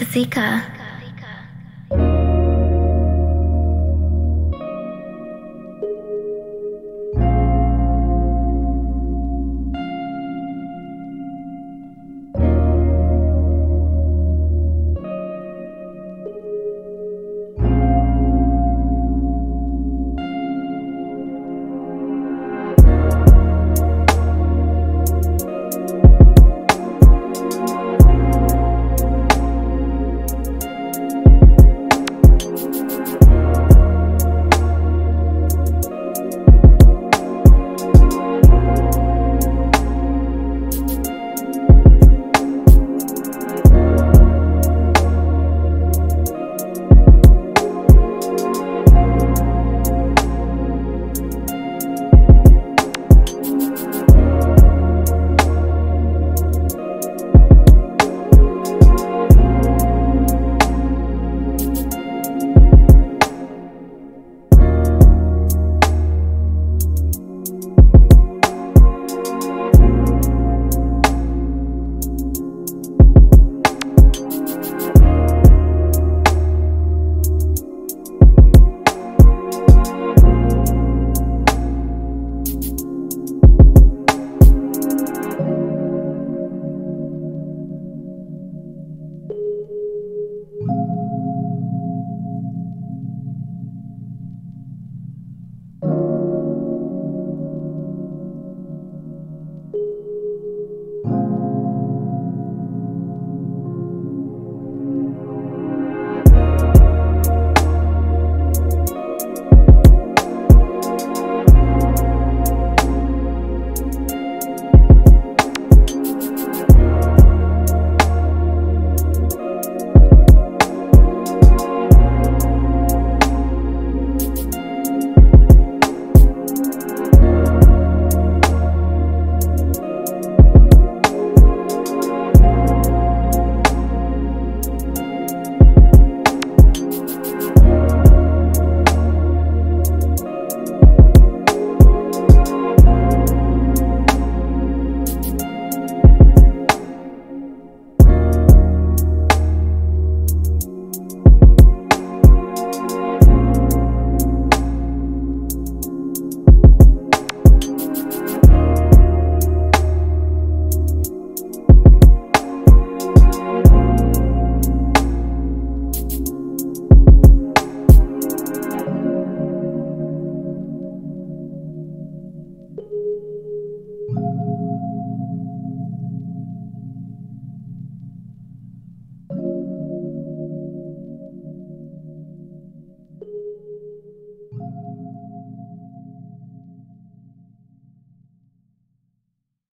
Kazika.